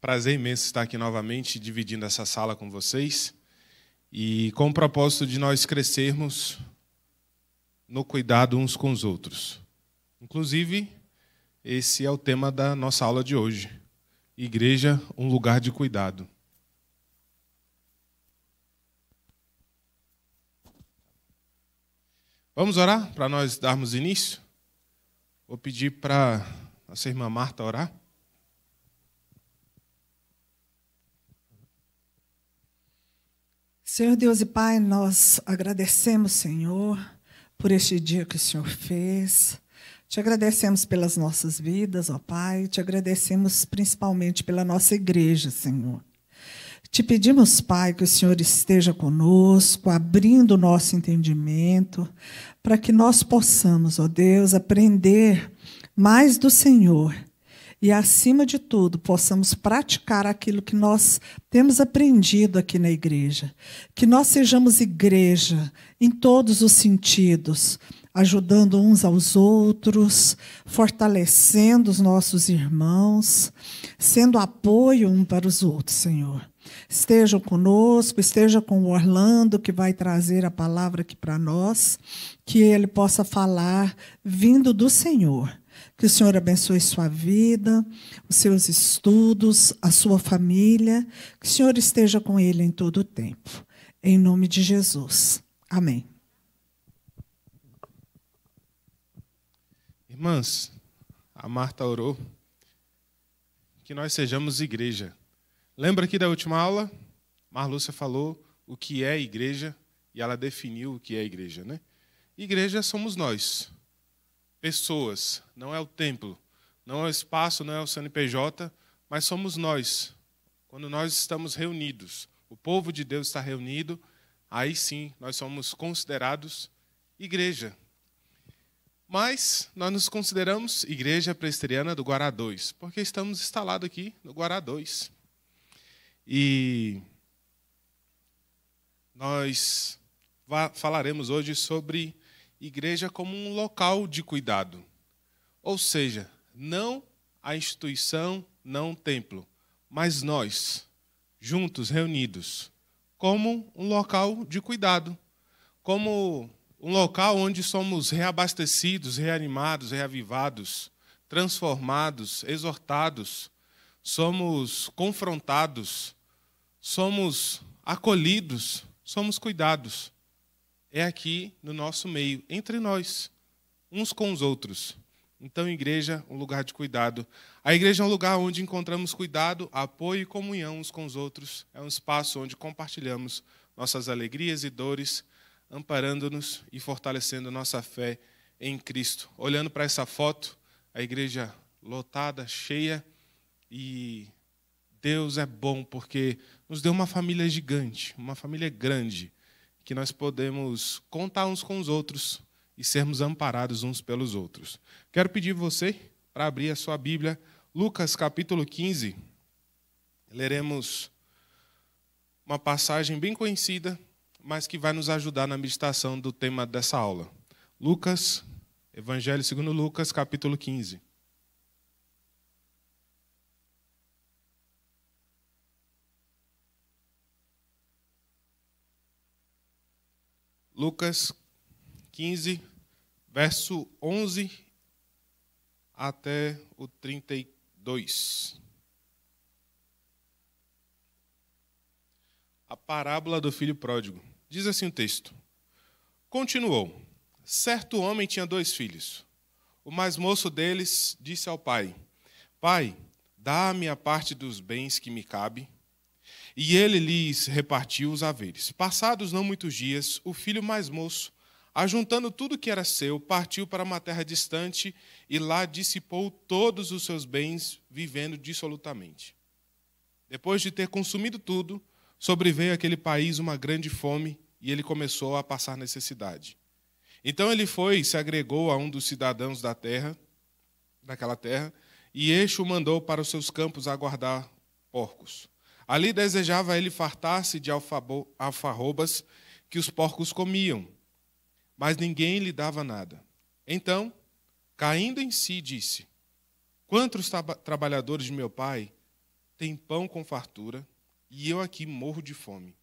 Prazer imenso estar aqui novamente, dividindo essa sala com vocês. E com o propósito de nós crescermos no cuidado uns com os outros. Inclusive, esse é o tema da nossa aula de hoje. Igreja, um lugar de cuidado. Vamos orar para nós darmos início? Vou pedir para nossa irmã Marta orar. Senhor Deus e Pai, nós agradecemos, Senhor, por este dia que o Senhor fez. Te agradecemos pelas nossas vidas, ó Pai. Te agradecemos principalmente pela nossa igreja, Senhor. Te pedimos, Pai, que o Senhor esteja conosco, abrindo o nosso entendimento, para que nós possamos, ó Deus, aprender mais do Senhor. E, acima de tudo, possamos praticar aquilo que nós temos aprendido aqui na igreja. Que nós sejamos igreja em todos os sentidos, ajudando uns aos outros, fortalecendo os nossos irmãos, sendo apoio um para os outros, Senhor. Estejam conosco, esteja com o Orlando, que vai trazer a palavra aqui para nós, que ele possa falar vindo do Senhor. Que o Senhor abençoe sua vida, os seus estudos, a sua família. Que o Senhor esteja com ele em todo o tempo. Em nome de Jesus. Amém. Irmãs, a Marta orou que nós sejamos igreja. Lembra aqui da última aula? Marlúcia falou o que é igreja e ela definiu o que é igreja, né? Igreja somos nós. Pessoas, não é o templo, não é o espaço, não é o CNPJ, mas somos nós. Quando nós estamos reunidos, o povo de Deus está reunido, aí sim nós somos considerados igreja. Mas nós nos consideramos Igreja Presbiteriana do Guará 2, porque estamos instalados aqui no Guará 2. E nós falaremos hoje sobre igreja como um local de cuidado. Ou seja, não a instituição, não o templo, mas nós, juntos, reunidos, como um local de cuidado, como um local onde somos reabastecidos, reanimados, reavivados, transformados, exortados, somos confrontados, somos acolhidos, somos cuidados. É aqui no nosso meio, entre nós, uns com os outros. Então, igreja, um lugar de cuidado. A igreja é um lugar onde encontramos cuidado, apoio e comunhão uns com os outros. É um espaço onde compartilhamos nossas alegrias e dores, amparando-nos e fortalecendo nossa fé em Cristo. Olhando para essa foto, a igreja lotada, cheia, e Deus é bom porque nos deu uma família gigante, uma família grande, que nós podemos contar uns com os outros e sermos amparados uns pelos outros. Quero pedir você para abrir a sua Bíblia, Lucas capítulo 15. Leremos uma passagem bem conhecida, mas que vai nos ajudar na meditação do tema dessa aula. Lucas, Evangelho segundo Lucas, capítulo 15. Lucas 15, verso 11 até o 32. A parábola do filho pródigo. Diz assim o texto. Continuou. Certo homem tinha 2 filhos. O mais moço deles disse ao pai: Pai, dá-me a parte dos bens que me cabe. E ele lhes repartiu os haveres. Passados não muitos dias, o filho mais moço, ajuntando tudo que era seu, partiu para uma terra distante e lá dissipou todos os seus bens, vivendo dissolutamente. Depois de ter consumido tudo, sobreveio àquele país uma grande fome e ele começou a passar necessidade. Então ele foi e se agregou a um dos cidadãos daquela terra, e este o mandou para os seus campos aguardar porcos. Ali desejava ele fartar-se de alfarrobas que os porcos comiam, mas ninguém lhe dava nada. Então, caindo em si, disse: Quantos trabalhadores de meu pai tem pão com fartura, e eu aqui morro de fome.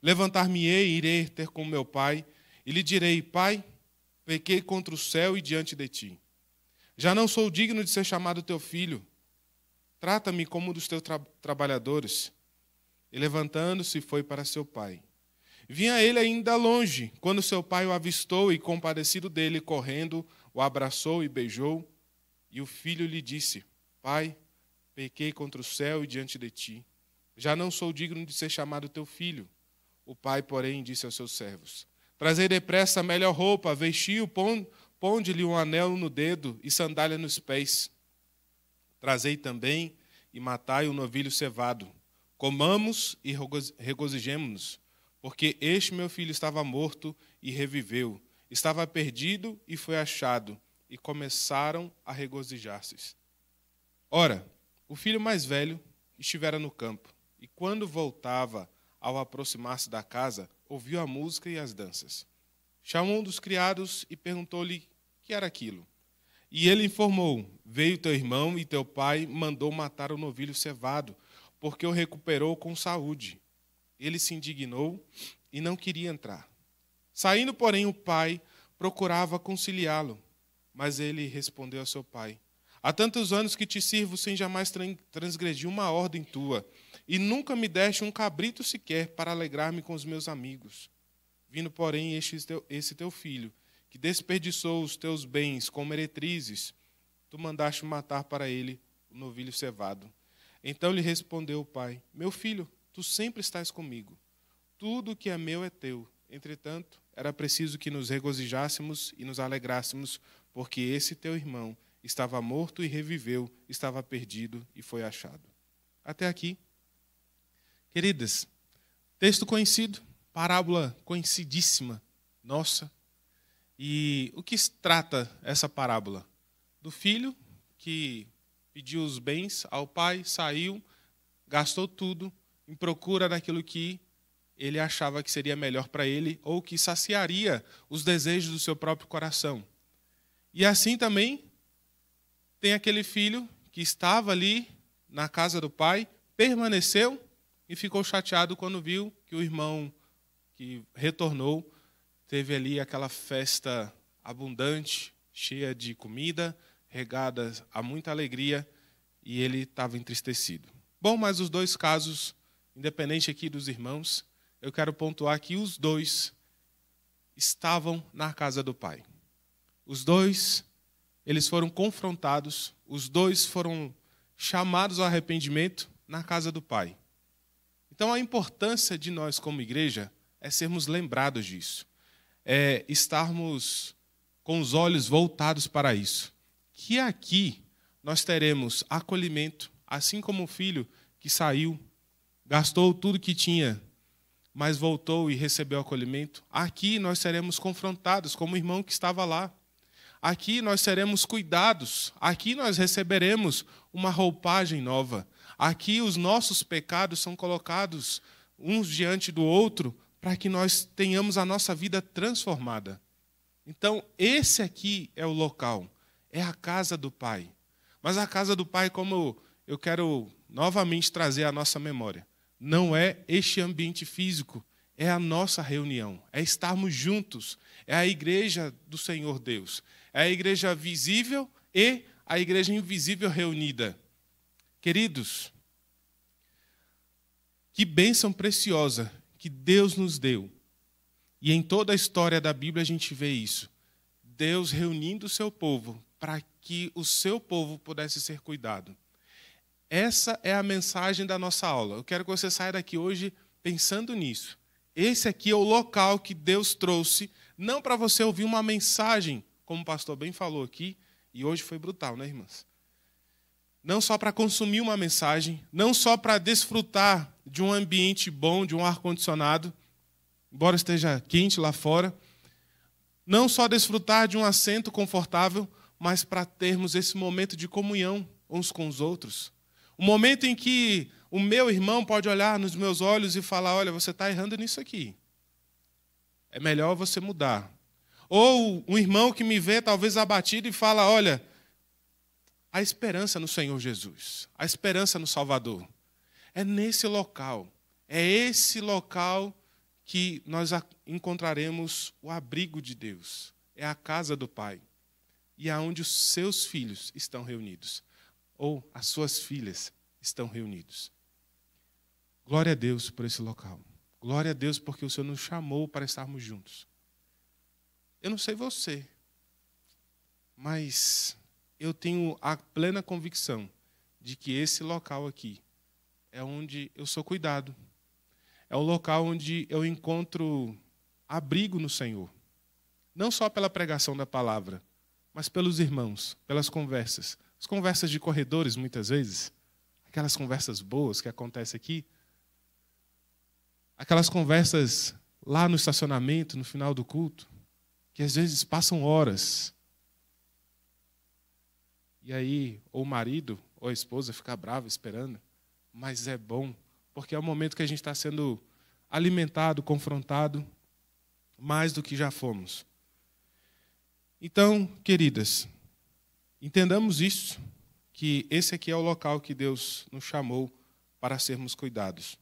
Levantar-me-ei e irei ter com meu pai, e lhe direi, Pai, pequei contra o céu e diante de ti. Já não sou digno de ser chamado teu filho. Trata-me como um dos teus trabalhadores. E levantando-se foi para seu pai. Vinha ele ainda longe, quando seu pai o avistou e, compadecido dele, correndo, o abraçou e beijou. E o filho lhe disse, Pai, pequei contra o céu e diante de ti. Já não sou digno de ser chamado teu filho. O pai, porém, disse aos seus servos, Trazei depressa a melhor roupa, vesti-o, ponde-lhe um anel no dedo e sandália nos pés. Trazei também e matai o novilho cevado. Comamos e regozijemo-nos, porque este meu filho estava morto e reviveu. Estava perdido e foi achado. E começaram a regozijar-se. Ora, o filho mais velho estivera no campo, e quando voltava, ao aproximar-se da casa, ouviu a música e as danças. Chamou um dos criados e perguntou-lhe que era aquilo. E ele informou, veio teu irmão e teu pai mandou matar o novilho cevado, porque o recuperou com saúde. Ele se indignou e não queria entrar. Saindo, porém, o pai procurava conciliá-lo, mas ele respondeu a seu pai, Há tantos anos que te sirvo sem jamais transgredir uma ordem tua, e nunca me deste um cabrito sequer para alegrar-me com os meus amigos. Vindo, porém, esse teu filho, que desperdiçou os teus bens como meretrizes, tu mandaste matar para ele o novilho cevado. Então lhe respondeu o pai, Meu filho, tu sempre estás comigo. Tudo que é meu é teu. Entretanto, era preciso que nos regozijássemos e nos alegrássemos, porque esse teu irmão estava morto e reviveu, estava perdido e foi achado. Até aqui. Queridas, texto conhecido, parábola conhecidíssima nossa. E o que trata essa parábola? Do filho que pediu os bens ao pai, saiu, gastou tudo, em procura daquilo que ele achava que seria melhor para ele ou que saciaria os desejos do seu próprio coração. E assim também tem aquele filho que estava ali na casa do pai, permaneceu, e ficou chateado quando viu que o irmão que retornou teve ali aquela festa abundante, cheia de comida, regada a muita alegria, e ele estava entristecido. Bom, mas os dois casos, independente aqui dos irmãos, eu quero pontuar que os dois estavam na casa do pai. Os dois, eles foram confrontados, os dois foram chamados ao arrependimento na casa do pai. Então, a importância de nós, como igreja, é sermos lembrados disso. É estarmos com os olhos voltados para isso. Que aqui nós teremos acolhimento, assim como o filho que saiu, gastou tudo que tinha, mas voltou e recebeu acolhimento. Aqui nós seremos confrontados como o irmão que estava lá. Aqui nós seremos cuidados. Aqui nós receberemos uma roupagem nova. Aqui os nossos pecados são colocados uns diante do outro para que nós tenhamos a nossa vida transformada. Então, esse aqui é o local, é a casa do Pai. Mas a casa do Pai, como eu quero novamente trazer à nossa memória, não é este ambiente físico, é a nossa reunião, é estarmos juntos, é a igreja do Senhor Deus, é a igreja visível e a igreja invisível reunida. Queridos, que bênção preciosa que Deus nos deu. E em toda a história da Bíblia a gente vê isso. Deus reunindo o seu povo para que o seu povo pudesse ser cuidado. Essa é a mensagem da nossa aula. Eu quero que você saia daqui hoje pensando nisso. Esse aqui é o local que Deus trouxe, não para você ouvir uma mensagem, como o pastor bem falou aqui, e hoje foi brutal, né, irmãs? Não só para consumir uma mensagem, não só para desfrutar de um ambiente bom, de um ar-condicionado, embora esteja quente lá fora, não só desfrutar de um assento confortável, mas para termos esse momento de comunhão uns com os outros. Um momento em que o meu irmão pode olhar nos meus olhos e falar, olha, você está errando nisso aqui. É melhor você mudar. Ou um irmão que me vê talvez abatido e fala, olha, a esperança no Senhor Jesus, a esperança no Salvador. É nesse local, é esse local que nós encontraremos o abrigo de Deus. É a casa do Pai. E é onde os seus filhos estão reunidos. Ou as suas filhas estão reunidos. Glória a Deus por esse local. Glória a Deus porque o Senhor nos chamou para estarmos juntos. Eu não sei você, mas eu tenho a plena convicção de que esse local aqui é onde eu sou cuidado. É um local onde eu encontro abrigo no Senhor. Não só pela pregação da palavra, mas pelos irmãos, pelas conversas. As conversas de corredores, muitas vezes. Aquelas conversas boas que acontecem aqui. Aquelas conversas lá no estacionamento, no final do culto, que às vezes passam horas. E aí, ou o marido ou a esposa fica brava esperando. Mas é bom, porque é o momento que a gente está sendo alimentado, confrontado, mais do que já fomos. Então, queridas, entendamos isso, que esse aqui é o local que Deus nos chamou para sermos cuidados.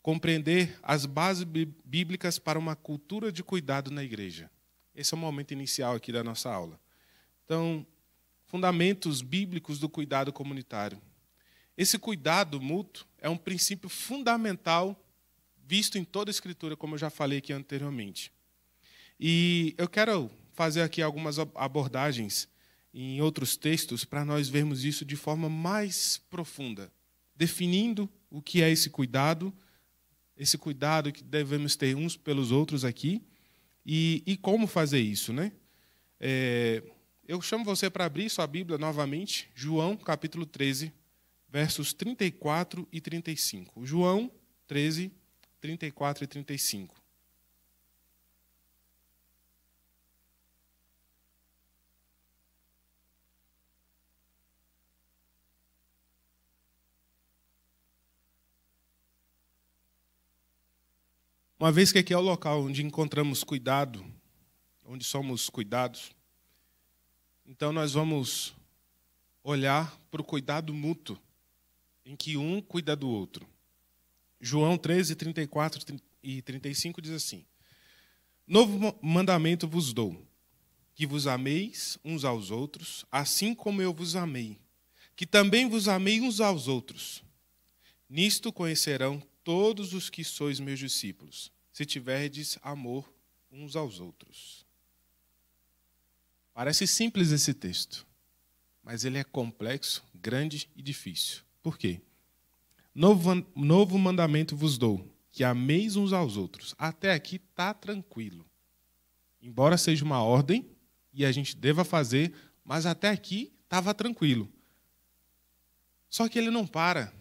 Compreender as bases bíblicas para uma cultura de cuidado na igreja. Esse é o momento inicial aqui da nossa aula. Então, fundamentos bíblicos do cuidado comunitário. Esse cuidado mútuo é um princípio fundamental visto em toda a Escritura, como eu já falei aqui anteriormente. E eu quero fazer aqui algumas abordagens em outros textos para nós vermos isso de forma mais profunda, definindo o que é esse cuidado que devemos ter uns pelos outros aqui, e como fazer isso, né? Eu chamo você para abrir sua Bíblia novamente, João, capítulo 13, versos 34 e 35. João 13, 34 e 35. Uma vez que aqui é o local onde encontramos cuidado, onde somos cuidados, então nós vamos olhar para o cuidado mútuo, em que um cuida do outro. João 13, 34 e 35 diz assim: Novo mandamento vos dou, que vos ameis uns aos outros, assim como eu vos amei, que também vos amei uns aos outros. Nisto conhecerão todos os que sois meus discípulos, se tiverdes amor uns aos outros. Parece simples esse texto, mas ele é complexo, grande e difícil. Por quê? Novo mandamento vos dou, que ameis uns aos outros. Até aqui está tranquilo. Embora seja uma ordem, e a gente deva fazer, mas até aqui estava tranquilo. Só que ele não para.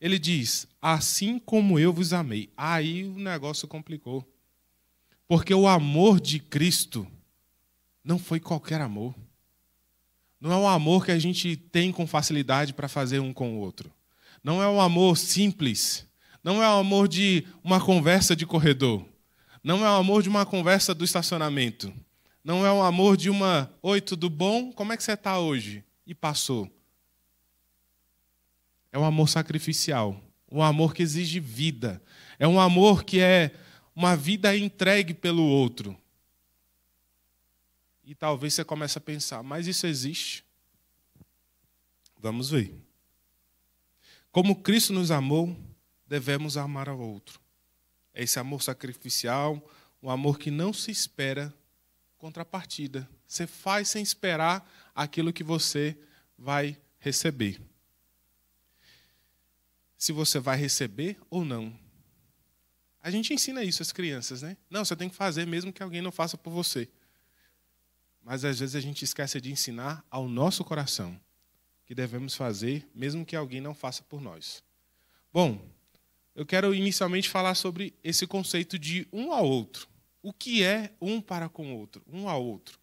Ele diz, assim como eu vos amei. Aí o negócio complicou. Porque o amor de Cristo não foi qualquer amor. Não é um amor que a gente tem com facilidade para fazer um com o outro. Não é um amor simples. Não é um amor de uma conversa de corredor. Não é um amor de uma conversa do estacionamento. Não é um amor de uma, oi, tudo bom? Como é que você está hoje? E passou. É um amor sacrificial. Um amor que exige vida. É um amor que é uma vida entregue pelo outro. E talvez você comece a pensar, mas isso existe? Vamos ver. Como Cristo nos amou, devemos amar ao outro. É esse amor sacrificial, um amor que não se espera contrapartida. Você faz sem esperar aquilo que você vai receber. Se você vai receber ou não. A gente ensina isso às crianças, né? Não, você tem que fazer mesmo que alguém não faça por você. Mas, às vezes, a gente esquece de ensinar ao nosso coração que devemos fazer, mesmo que alguém não faça por nós. Bom, eu quero inicialmente falar sobre esse conceito de um ao outro. O que é um para com o outro? Um ao outro.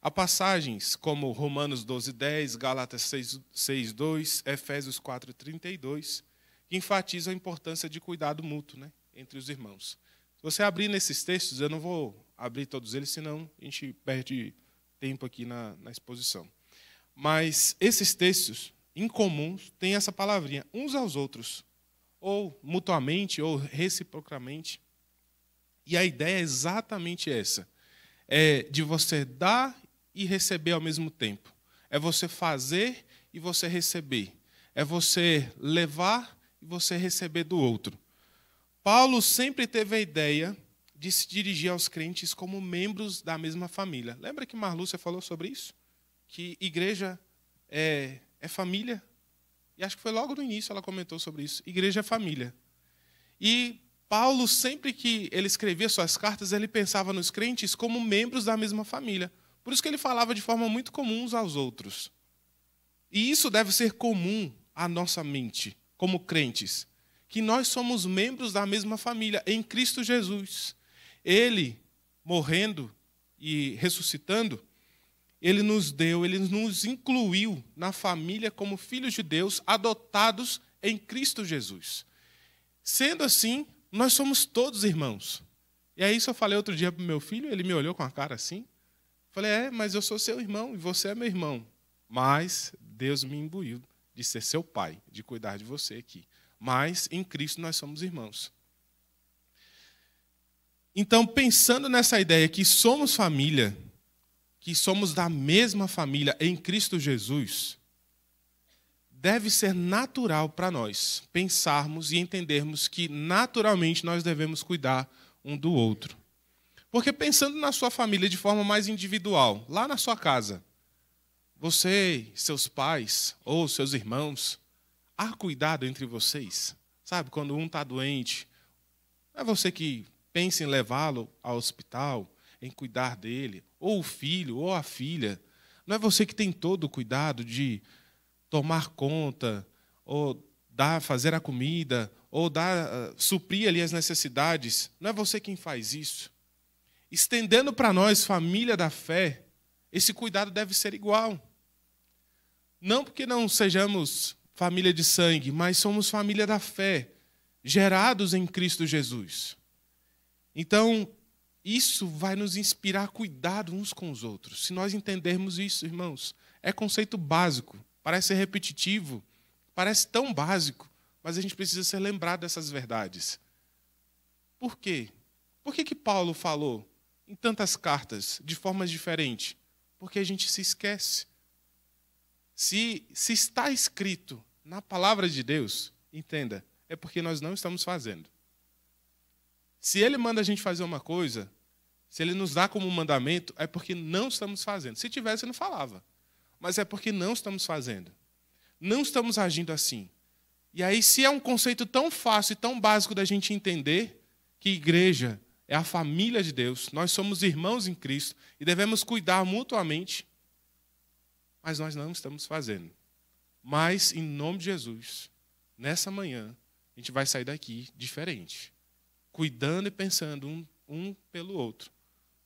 Há passagens como Romanos 12:10, Gálatas 6:2, Efésios 4:32, que enfatizam a importância de cuidado mútuo, né, entre os irmãos. Se você abrir nesses textos, eu não vou abrir todos eles, senão a gente perde tempo aqui na exposição. Mas esses textos incomuns têm essa palavrinha, uns aos outros, ou mutuamente, ou reciprocamente. E a ideia é exatamente essa, é de você dar e receber ao mesmo tempo. É você fazer e você receber. É você levar e você receber do outro. Paulo sempre teve a ideia de se dirigir aos crentes como membros da mesma família. Lembra que Marlúcia falou sobre isso? Que igreja é família? E acho que foi logo no início ela comentou sobre isso. Igreja é família. E Paulo, sempre que ele escrevia suas cartas, ele pensava nos crentes como membros da mesma família. Por isso que ele falava de forma muito comum uns aos outros. E isso deve ser comum à nossa mente, como crentes. Que nós somos membros da mesma família, em Cristo Jesus. Ele, morrendo e ressuscitando, ele nos incluiu na família como filhos de Deus, adotados em Cristo Jesus. Sendo assim, nós somos todos irmãos. E aí isso eu falei outro dia para o meu filho, ele me olhou com a cara assim. Falei, mas eu sou seu irmão e você é meu irmão. Mas Deus me imbuiu de ser seu pai, de cuidar de você aqui. Mas em Cristo nós somos irmãos. Então, pensando nessa ideia que somos família, que somos da mesma família em Cristo Jesus, deve ser natural para nós pensarmos e entendermos que naturalmente nós devemos cuidar um do outro. Porque pensando na sua família de forma mais individual, lá na sua casa, você, seus pais ou seus irmãos, há cuidado entre vocês. Sabe, quando um está doente, é você que pensa em levá-lo ao hospital, em cuidar dele, ou o filho, ou a filha. Não é você que tem todo o cuidado de tomar conta, ou fazer a comida, ou suprir ali as necessidades. Não é você quem faz isso. Estendendo para nós, família da fé, esse cuidado deve ser igual. Não porque não sejamos família de sangue, mas somos família da fé, gerados em Cristo Jesus. Então, isso vai nos inspirar a cuidar uns com os outros. Se nós entendermos isso, irmãos, é conceito básico. Parece repetitivo, parece tão básico, mas a gente precisa ser lembrado dessas verdades. Por quê? Por que Paulo falou em tantas cartas, de formas diferentes? Porque a gente se esquece. Se está escrito na palavra de Deus, entenda, é porque nós não estamos fazendo. Se ele manda a gente fazer uma coisa, se ele nos dá como mandamento, é porque não estamos fazendo. Se tivesse, não falava. Mas é porque não estamos fazendo. Não estamos agindo assim. E aí, se é um conceito tão fácil e tão básico da gente entender, que igreja é a família de Deus, nós somos irmãos em Cristo e devemos cuidar mutuamente, mas nós não estamos fazendo. Mas, em nome de Jesus, nessa manhã, a gente vai sair daqui diferente. Cuidando e pensando um pelo outro.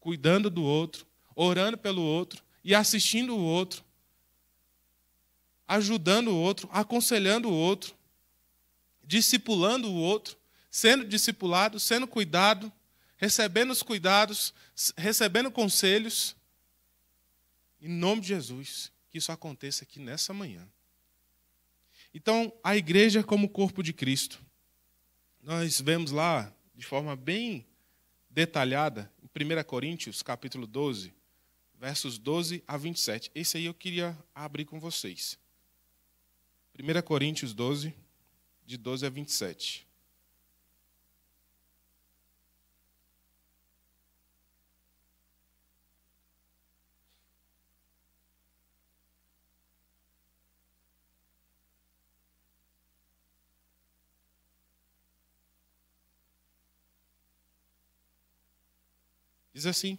Cuidando do outro, orando pelo outro, e assistindo o outro, ajudando o outro, aconselhando o outro, discipulando o outro, sendo discipulado, sendo cuidado, recebendo os cuidados, recebendo conselhos. Em nome de Jesus, que isso aconteça aqui nessa manhã. Então, a igreja como corpo de Cristo. Nós vemos lá, de forma bem detalhada, em 1 Coríntios, capítulo 12, versos 12 a 27. Esse aí eu queria abrir com vocês. 1 Coríntios 12, de 12 a 27. Diz assim.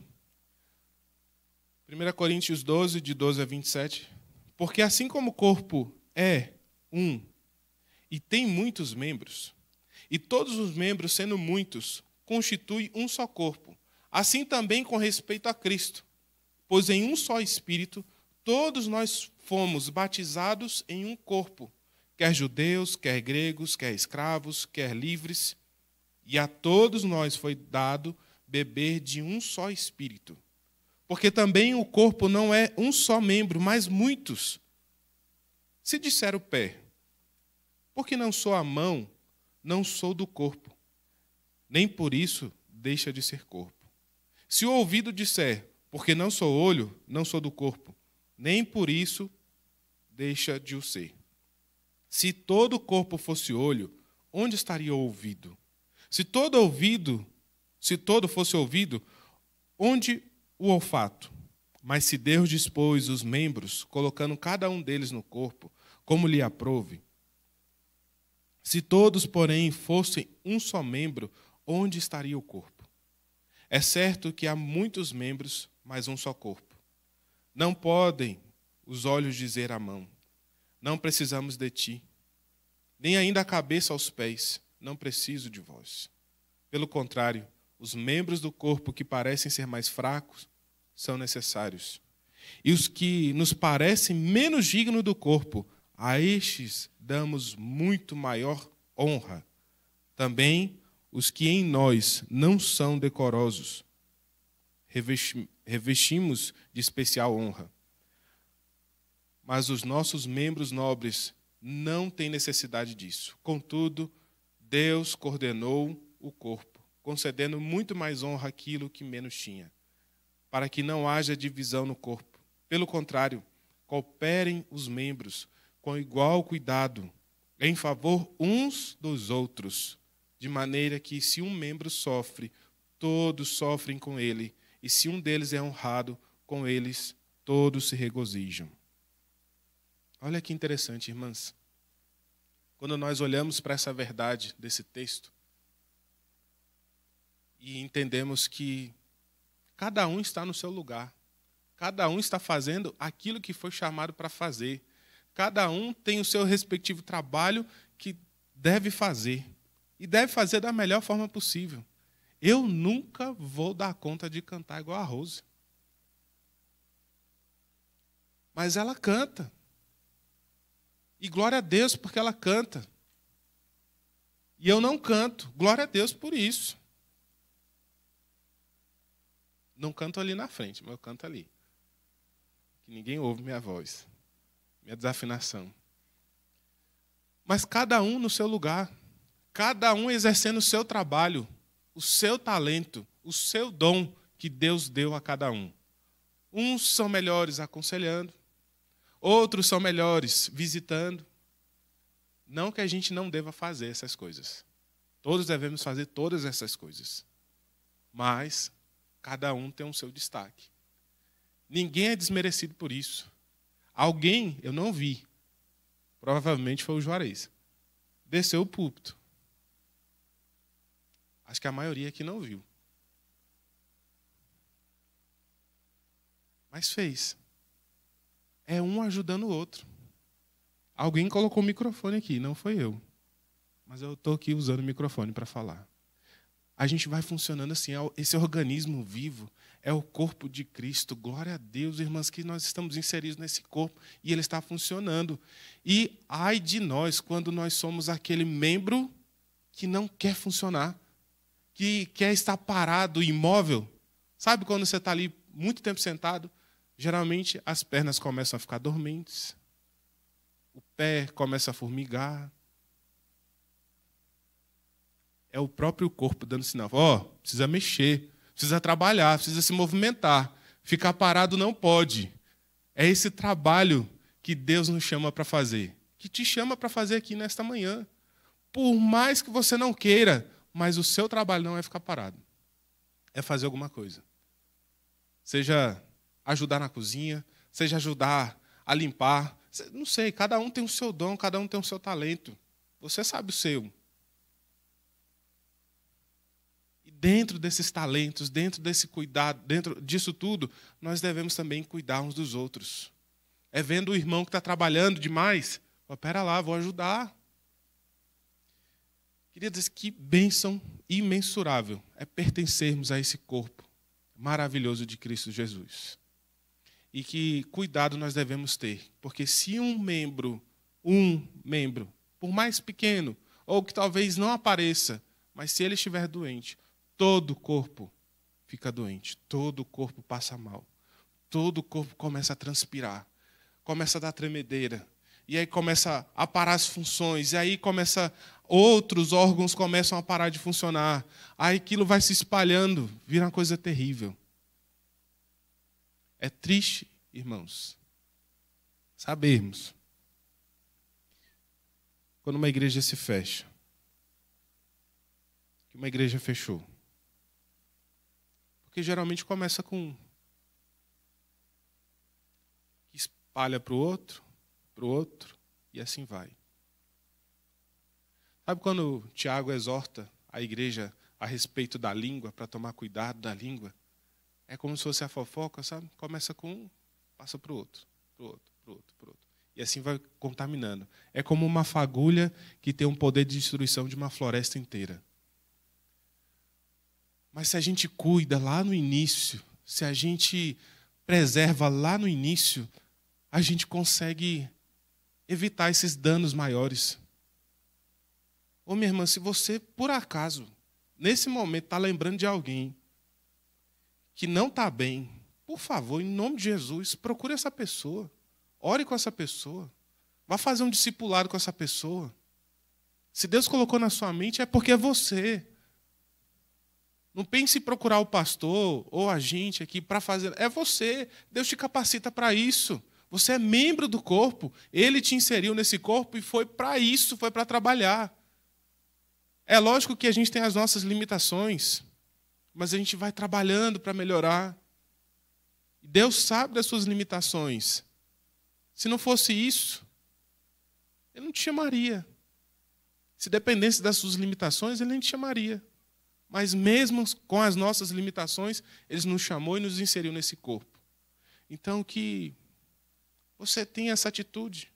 1 Coríntios 12, de 12 a 27. Porque assim como o corpo é um e tem muitos membros, e todos os membros, sendo muitos, constituem um só corpo, assim também com respeito a Cristo. Pois em um só Espírito, todos nós fomos batizados em um corpo, quer judeus, quer gregos, quer escravos, quer livres, e a todos nós foi dado beber de um só Espírito. Porque também o corpo não é um só membro, mas muitos. Se disser o pé, porque não sou a mão, não sou do corpo. Nem por isso deixa de ser corpo. Se o ouvido disser, porque não sou olho, não sou do corpo. Nem por isso deixa de o ser. Se todo o corpo fosse olho, onde estaria o ouvido? Se todo fosse ouvido, onde o olfato? Mas se Deus dispôs os membros, colocando cada um deles no corpo, como lhe aprouve. Se todos, porém, fossem um só membro, onde estaria o corpo? É certo que há muitos membros, mas um só corpo. Não podem os olhos dizer à mão, não precisamos de ti, nem ainda a cabeça aos pés, não preciso de vós. Pelo contrário, os membros do corpo que parecem ser mais fracos, são necessários. E os que nos parecem menos dignos do corpo, a estes damos muito maior honra. Também os que em nós não são decorosos, revestimos de especial honra. Mas os nossos membros nobres não têm necessidade disso. Contudo, Deus coordenou o corpo, concedendo muito mais honra àquilo que menos tinha, para que não haja divisão no corpo. Pelo contrário, cooperem os membros com igual cuidado em favor uns dos outros, de maneira que, se um membro sofre, todos sofrem com ele, e se um deles é honrado, com eles todos se regozijam. Olha que interessante, irmãs. Quando nós olhamos para essa verdade desse texto, e entendemos que cada um está no seu lugar. Cada um está fazendo aquilo que foi chamado para fazer. Cada um tem o seu respectivo trabalho que deve fazer. E deve fazer da melhor forma possível. Eu nunca vou dar conta de cantar igual a Rose. Mas ela canta. E glória a Deus porque ela canta. E eu não canto. Glória a Deus por isso. Não canto ali na frente, mas eu canto ali. Que ninguém ouve minha voz, minha desafinação. Mas cada um no seu lugar, cada um exercendo o seu trabalho, o seu talento, o seu dom que Deus deu a cada um. Uns são melhores aconselhando, outros são melhores visitando. Não que a gente não deva fazer essas coisas. Todos devemos fazer todas essas coisas. Mas cada um tem o seu destaque. Ninguém é desmerecido por isso. Alguém, eu não vi, provavelmente foi o Juarez, desceu o púlpito. Acho que a maioria aqui não viu. Mas fez. É um ajudando o outro. Alguém colocou o microfone aqui, não foi eu. Mas eu estou aqui usando o microfone para falar. A gente vai funcionando assim, esse organismo vivo é o corpo de Cristo. Glória a Deus, irmãs, que nós estamos inseridos nesse corpo e ele está funcionando. E ai de nós, quando nós somos aquele membro que não quer funcionar, que quer estar parado, imóvel. Sabe quando você está ali muito tempo sentado? Geralmente as pernas começam a ficar dormentes, o pé começa a formigar. É o próprio corpo dando sinal. Precisa mexer, precisa trabalhar, precisa se movimentar. Ficar parado não pode. É esse trabalho que Deus nos chama para fazer, que te chama para fazer aqui nesta manhã. Por mais que você não queira, mas o seu trabalho não é ficar parado. É fazer alguma coisa. Seja ajudar na cozinha, seja ajudar a limpar. Não sei, cada um tem o seu dom, cada um tem o seu talento. Você sabe o seu. Dentro desses talentos, dentro desse cuidado, dentro disso tudo, nós devemos também cuidar uns dos outros. É vendo o irmão que está trabalhando demais, espera lá, vou ajudar. Queria dizer que bênção imensurável é pertencermos a esse corpo maravilhoso de Cristo Jesus. E que cuidado nós devemos ter, porque se um membro, por mais pequeno, ou que talvez não apareça, mas se ele estiver doente, todo o corpo fica doente, todo o corpo passa mal. todo o corpo começa a transpirar, começa a dar tremedeira, e aí começa a parar as funções, e aí começa, outros órgãos começam a parar de funcionar, aí aquilo vai se espalhando, vira uma coisa terrível. É triste, irmãos, sabermos quando uma igreja se fecha, que uma igreja fechou. Porque geralmente começa com um, que espalha para o outro, e assim vai. Sabe quando Tiago exorta a igreja a respeito da língua, para tomar cuidado da língua? É como se fosse a fofoca, sabe? Começa com um, passa para o outro, para o outro, para o outro, para o outro. E assim vai contaminando. É como uma fagulha que tem um poder de destruição de uma floresta inteira. Mas se a gente cuida lá no início, se a gente preserva lá no início, a gente consegue evitar esses danos maiores. Ô, minha irmã, se você, por acaso, nesse momento está lembrando de alguém que não está bem, por favor, em nome de Jesus, procure essa pessoa. Ore com essa pessoa. Vá fazer um discipulado com essa pessoa. Se Deus colocou na sua mente, é porque é você. Não pense em procurar o pastor ou a gente aqui para fazer. É você. Deus te capacita para isso. Você é membro do corpo. Ele te inseriu nesse corpo e foi para isso, foi para trabalhar. É lógico que a gente tem as nossas limitações, mas a gente vai trabalhando para melhorar. Deus sabe das suas limitações. Se não fosse isso, ele não te chamaria. Se dependesse das suas limitações, ele nem te chamaria. Mas mesmo com as nossas limitações, ele nos chamou e nos inseriu nesse corpo. Então, que você tenha essa atitude.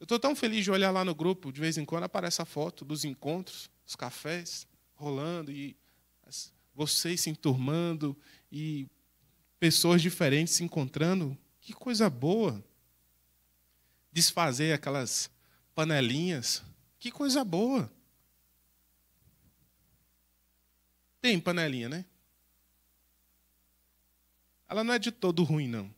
Eu estou tão feliz de olhar lá no grupo, de vez em quando aparece a foto dos encontros, os cafés rolando, e vocês se enturmando, e pessoas diferentes se encontrando. Que coisa boa! Desfazer aquelas panelinhas. Que coisa boa! Tem panelinha, né? Ela não é de todo ruim, não.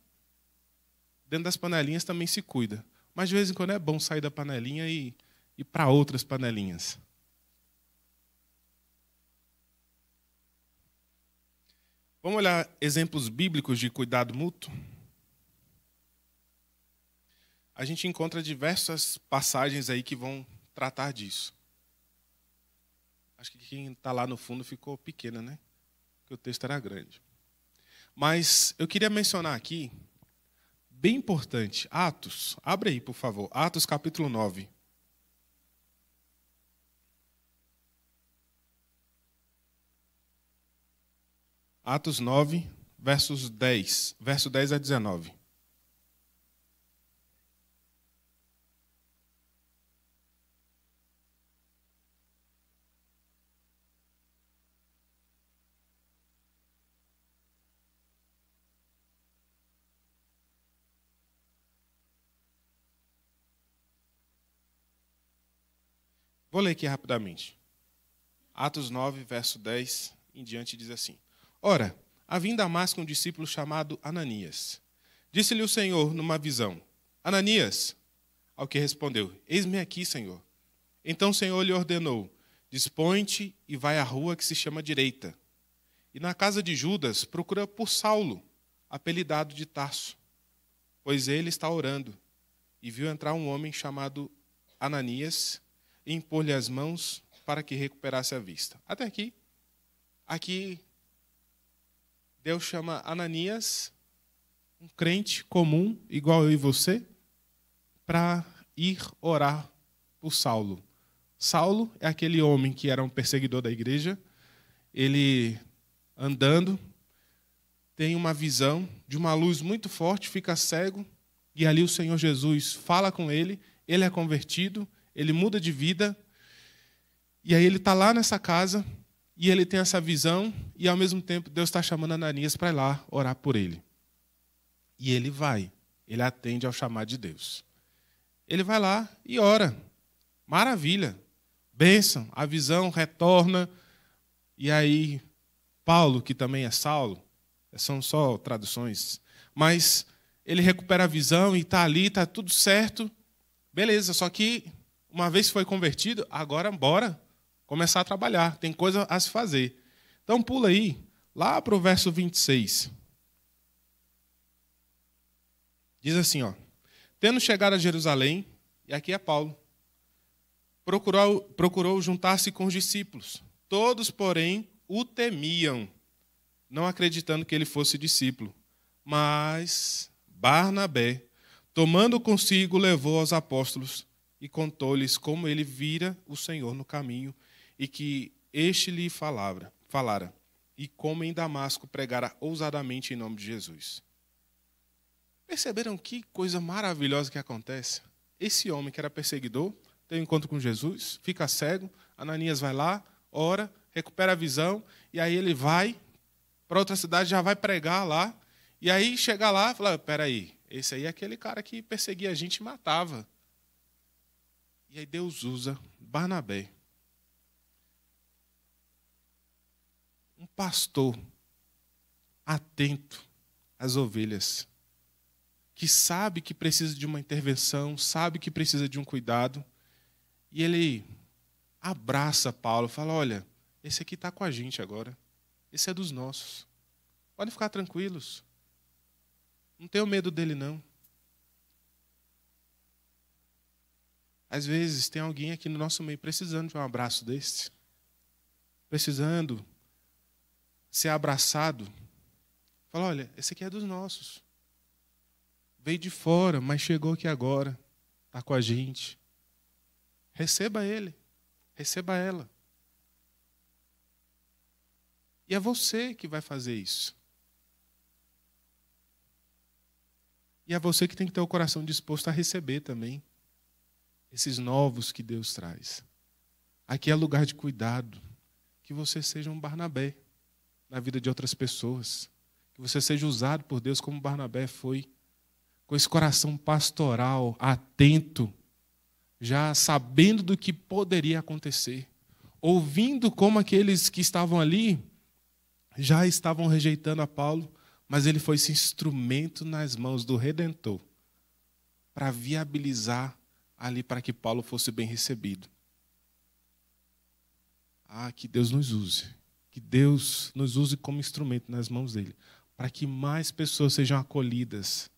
Dentro das panelinhas também se cuida. Mas, de vez em quando, é bom sair da panelinha e ir para outras panelinhas. Vamos olhar exemplos bíblicos de cuidado mútuo? A gente encontra diversas passagens aí que vão tratar disso. Acho que quem está lá no fundo ficou pequena, né? Porque o texto era grande. Mas eu queria mencionar aqui, bem importante, Atos. Abre aí, por favor. Atos, capítulo 9. Atos 9, versos 10. Verso 10 a 19. Vou ler aqui rapidamente. Atos 9, verso 10, em diante, diz assim. Ora, havia em Damasco um discípulo chamado Ananias. Disse-lhe o Senhor numa visão, Ananias, ao que respondeu, eis-me aqui, Senhor. Então o Senhor lhe ordenou, dispõe-te e vai à rua que se chama Direita. E na casa de Judas procura por Saulo, apelidado de Tarso, pois ele está orando. E viu entrar um homem chamado Ananias, e impor-lhe as mãos para que recuperasse a vista. Até aqui. Aqui, Deus chama Ananias, um crente comum, igual eu e você, para ir orar por Saulo. Saulo é aquele homem que era um perseguidor da igreja. Ele, andando, tem uma visão de uma luz muito forte, fica cego, e ali o Senhor Jesus fala com ele é convertido, ele muda de vida, e aí ele está lá nessa casa, e ele tem essa visão, e ao mesmo tempo Deus está chamando Ananias para ir lá orar por ele. E ele vai, ele atende ao chamado de Deus. Ele vai lá e ora. Maravilha, bênção, a visão retorna, e aí Paulo, que também é Saulo, são só traduções, mas ele recupera a visão e está ali, está tudo certo. Beleza, só que uma vez que foi convertido, agora bora começar a trabalhar. Tem coisa a se fazer. Então pula aí, lá para o verso 26. Diz assim, ó. Tendo chegado a Jerusalém, e aqui é Paulo, procurou juntar-se com os discípulos. Todos, porém, o temiam, não acreditando que ele fosse discípulo. Mas Barnabé, tomando consigo, levou aos apóstolos e contou-lhes como ele vira o Senhor no caminho e que este lhe falara, e como em Damasco pregara ousadamente em nome de Jesus. Perceberam que coisa maravilhosa que acontece? Esse homem que era perseguidor tem um encontro com Jesus, fica cego, Ananias vai lá, ora, recupera a visão, e aí ele vai para outra cidade, já vai pregar lá, e aí chega lá e fala, peraí, esse aí é aquele cara que perseguia a gente e matava. E aí Deus usa Barnabé. Um pastor atento às ovelhas, que sabe que precisa de uma intervenção, sabe que precisa de um cuidado, e ele abraça Paulo, fala, olha, esse aqui está com a gente agora, esse é dos nossos, podem ficar tranquilos, não tenho medo dele não. Às vezes tem alguém aqui no nosso meio precisando de um abraço desse, precisando ser abraçado, fala, olha, esse aqui é dos nossos. Veio de fora, mas chegou aqui agora. Está com a gente. Receba ele. Receba ela. E é você que vai fazer isso. E é você que tem que ter o coração disposto a receber também esses novos que Deus traz. Aqui é lugar de cuidado. Que você seja um Barnabé na vida de outras pessoas. Que você seja usado por Deus como Barnabé foi. Com esse coração pastoral, atento, já sabendo do que poderia acontecer, ouvindo como aqueles que estavam ali já estavam rejeitando a Paulo, mas ele foi esse instrumento nas mãos do Redentor para viabilizar ali para que Paulo fosse bem recebido. Ah, que Deus nos use. Que Deus nos use como instrumento nas mãos dele, para que mais pessoas sejam acolhidas,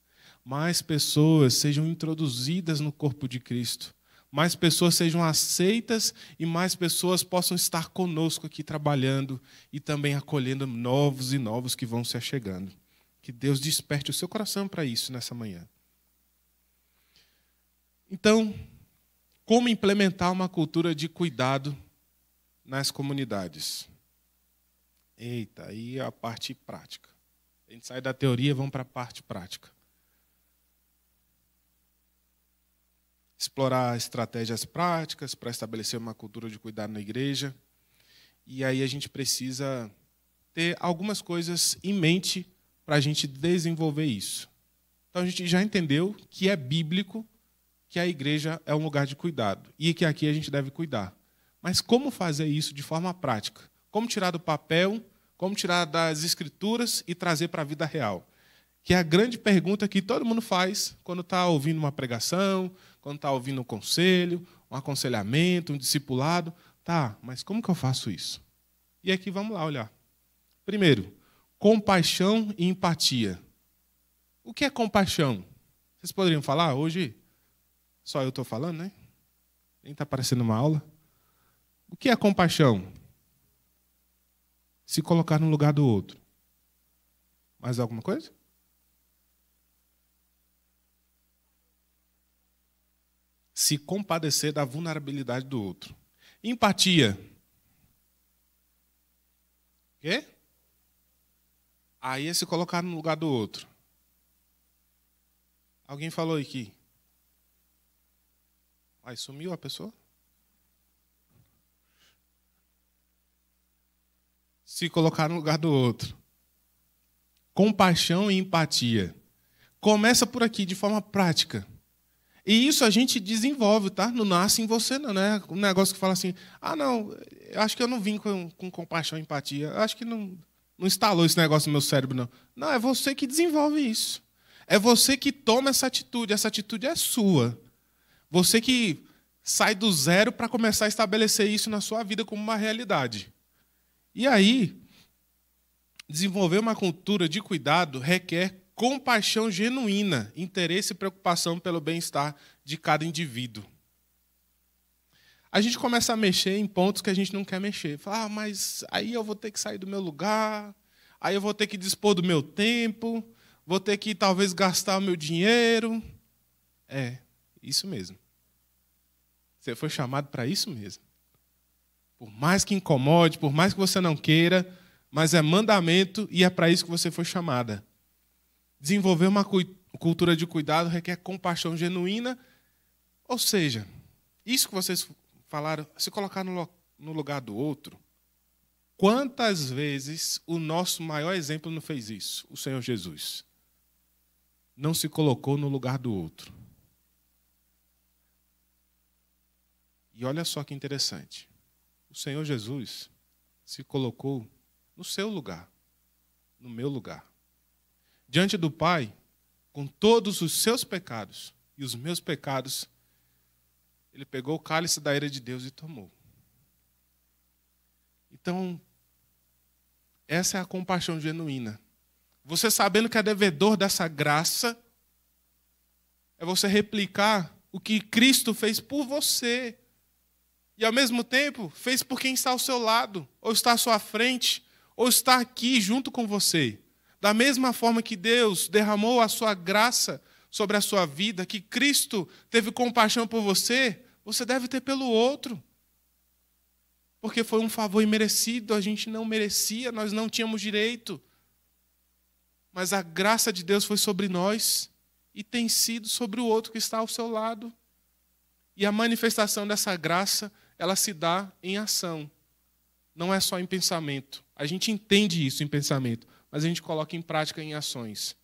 mais pessoas sejam introduzidas no corpo de Cristo, mais pessoas sejam aceitas e mais pessoas possam estar conosco aqui trabalhando e também acolhendo novos e novos que vão se achegando. Que Deus desperte o seu coração para isso nessa manhã. Então, como implementar uma cultura de cuidado nas comunidades? Eita, aí é a parte prática. A gente sai da teoria e vamos para a parte prática. Explorar estratégias práticas para estabelecer uma cultura de cuidado na igreja. E aí a gente precisa ter algumas coisas em mente para a gente desenvolver isso. Então a gente já entendeu que é bíblico que a igreja é um lugar de cuidado e que aqui a gente deve cuidar. Mas como fazer isso de forma prática? Como tirar do papel, como tirar das escrituras e trazer para a vida real? Que é a grande pergunta que todo mundo faz quando está ouvindo uma pregação, quando está ouvindo um conselho, um aconselhamento, um discipulado. Tá, mas como que eu faço isso? E aqui vamos lá olhar. Primeiro, compaixão e empatia. O que é compaixão? Vocês poderiam falar hoje? Só eu estou falando, né? Nem está parecendo uma aula. O que é compaixão? Se colocar no lugar do outro. Mais alguma coisa? Se compadecer da vulnerabilidade do outro. Empatia. O quê? Aí é se colocar no lugar do outro. Alguém falou aqui? Aí sumiu a pessoa? Se colocar no lugar do outro. Compaixão e empatia. Começa por aqui, de forma prática. E isso a gente desenvolve, tá? Não nasce em você, não, né? Um negócio que fala assim, ah, não, acho que eu não vim com compaixão e empatia, acho que não, Não instalou esse negócio no meu cérebro, não. Não, é você que desenvolve isso. É você que toma essa atitude. Essa atitude é sua. Você que sai do zero para começar a estabelecer isso na sua vida como uma realidade. E aí, desenvolver uma cultura de cuidado requer compaixão genuína, interesse e preocupação pelo bem-estar de cada indivíduo. A gente começa a mexer em pontos que a gente não quer mexer. Fala, ah, mas aí eu vou ter que sair do meu lugar, aí eu vou ter que dispor do meu tempo, vou ter que talvez gastar o meu dinheiro. É, isso mesmo. Você foi chamado para isso mesmo. Por mais que incomode, por mais que você não queira, mas é mandamento e é para isso que você foi chamada. Desenvolver uma cultura de cuidado requer compaixão genuína, ou seja, isso que vocês falaram, se colocar no lugar do outro. Quantas vezes o nosso maior exemplo não fez isso? O Senhor Jesus. Não se colocou no lugar do outro. E olha só que interessante. O Senhor Jesus se colocou no seu lugar, no meu lugar. Diante do Pai, com todos os seus pecados e os meus pecados, Ele pegou o cálice da ira de Deus e tomou. Então, essa é a compaixão genuína. Você sabendo que é devedor dessa graça, é você replicar o que Cristo fez por você. E, ao mesmo tempo, fez por quem está ao seu lado, ou está à sua frente, ou está aqui junto com você. Da mesma forma que Deus derramou a sua graça sobre a sua vida, que Cristo teve compaixão por você, você deve ter pelo outro. Porque foi um favor imerecido, a gente não merecia, nós não tínhamos direito. Mas a graça de Deus foi sobre nós e tem sido sobre o outro que está ao seu lado. E a manifestação dessa graça, ela se dá em ação. Não é só em pensamento. A gente entende isso em pensamento, mas a gente coloca em prática em ações.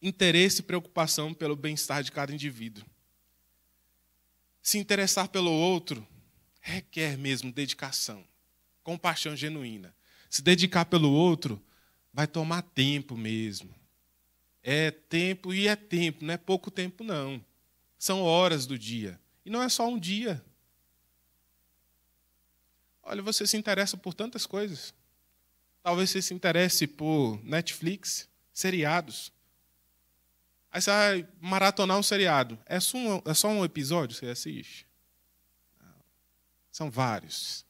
Interesse e preocupação pelo bem-estar de cada indivíduo. Se interessar pelo outro requer mesmo dedicação, compaixão genuína. Se dedicar pelo outro vai tomar tempo mesmo. É tempo e é tempo, não é pouco tempo, não. São horas do dia. E não é só um dia. Olha, você se interessa por tantas coisas. Talvez você se interesse por Netflix, seriados. Aí você vai maratonar um seriado. É só um episódio que você assiste? Não. São vários.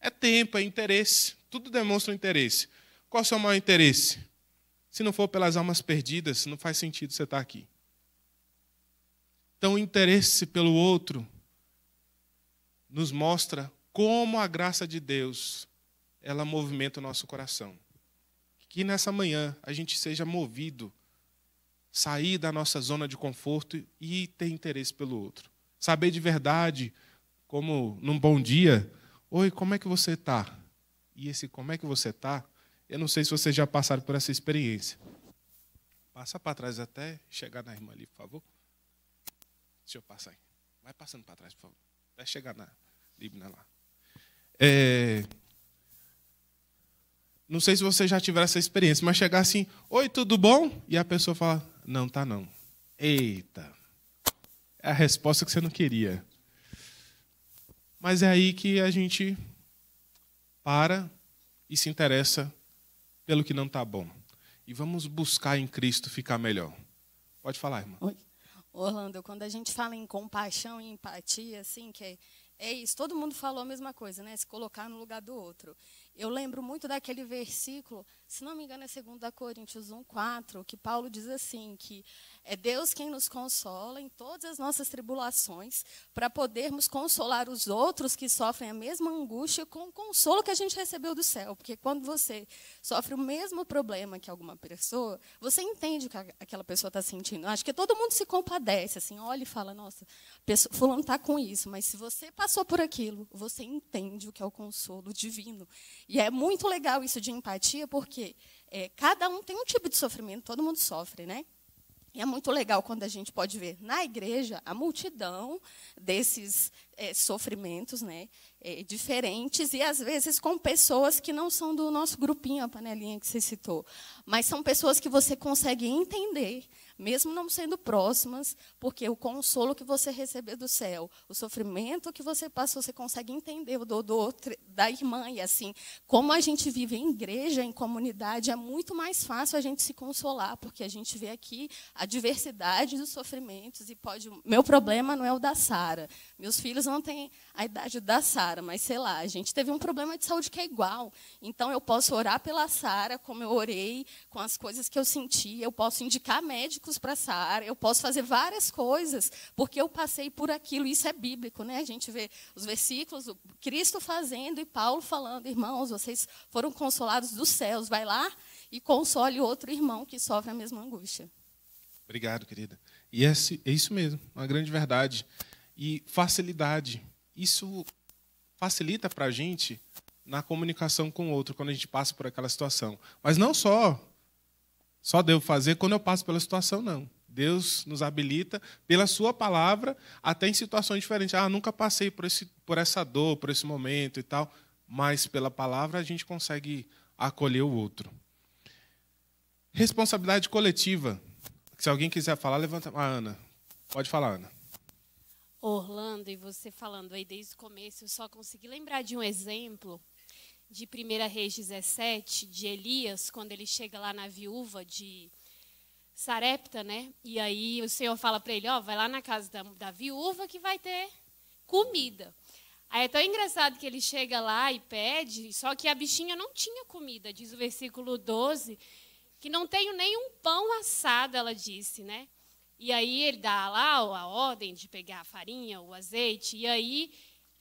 É tempo, é interesse. Tudo demonstra interesse. Qual é o seu maior interesse? Se não for pelas almas perdidas, não faz sentido você estar aqui. Então, o interesse pelo outro nos mostra como a graça de Deus, ela movimenta o nosso coração. Que nessa manhã a gente seja movido, sair da nossa zona de conforto e ter interesse pelo outro. Saber de verdade, como num bom dia, oi, como é que você está? E esse como é que você está, eu não sei se vocês já passaram por essa experiência. Passa para trás até chegar na irmã ali, por favor. Deixa eu passar. Vai passando para trás, por favor. Vai chegar na Libna lá. Não sei se você já tiver essa experiência, mas chegar assim, oi, tudo bom? E a pessoa fala, não, tá não. Eita. É a resposta que você não queria. Mas é aí que a gente para e se interessa pelo que não tá bom. E vamos buscar em Cristo ficar melhor. Pode falar, irmã. Oi. Orlando, quando a gente fala em compaixão e empatia, assim, que é isso, todo mundo falou a mesma coisa, né? Se colocar no lugar do outro. Eu lembro muito daquele versículo, se não me engano é 2 Coríntios 1:4, que Paulo diz assim, que é Deus quem nos consola em todas as nossas tribulações, para podermos consolar os outros que sofrem a mesma angústia com o consolo que a gente recebeu do céu. Porque quando você sofre o mesmo problema que alguma pessoa, você entende o que aquela pessoa está sentindo. Acho que todo mundo se compadece, assim, olha e fala, nossa, fulano está com isso, mas se você passou por aquilo, você entende o que é o consolo divino. E é muito legal isso de empatia, porque cada um tem um tipo de sofrimento, todo mundo sofre, né? E é muito legal quando a gente pode ver na igreja a multidão desses sofrimentos, né, diferentes, e às vezes com pessoas que não são do nosso grupinho, a panelinha que você citou, mas são pessoas que você consegue entender, mesmo não sendo próximas, porque o consolo que você recebeu do céu, o sofrimento que você passou, você consegue entender o do outro, da irmã. E assim, como a gente vive em igreja, em comunidade, é muito mais fácil a gente se consolar, porque a gente vê aqui a diversidade dos sofrimentos e pode... Meu problema não é o da Sara. Meus filhos não têm a idade da Sara, mas, sei lá, a gente teve um problema de saúde que é igual. Então, eu posso orar pela Sara, como eu orei, com as coisas que eu senti, eu posso indicar médico para essa área, eu posso fazer várias coisas, porque eu passei por aquilo. Isso é bíblico, né? A gente vê os versículos, o Cristo fazendo e Paulo falando: irmãos, vocês foram consolados dos céus, vai lá e console outro irmão que sofre a mesma angústia. Obrigado, querida. E é isso mesmo, uma grande verdade. E facilidade, isso facilita para a gente na comunicação com o outro, quando a gente passa por aquela situação. Mas não só devo fazer quando eu passo pela situação, não. Deus nos habilita, pela sua palavra, até em situações diferentes. Ah, nunca passei por essa dor, por esse momento e tal. Mas, pela palavra, a gente consegue acolher o outro. Responsabilidade coletiva. Se alguém quiser falar, levanta a mão. Ana, pode falar, Ana. Orlando, e você falando aí desde o começo, eu só consegui lembrar de um exemplo... de 1 Reis 17, de Elias, quando ele chega lá na viúva de Sarepta, né? E aí o Senhor fala para ele: ó, vai lá na casa da viúva que vai ter comida. Aí é tão engraçado que ele chega lá e pede, só que a bichinha não tinha comida, diz o versículo 12, que não tenho nem um pão assado, ela disse, né? E aí ele dá lá a ordem de pegar a farinha, o azeite, e aí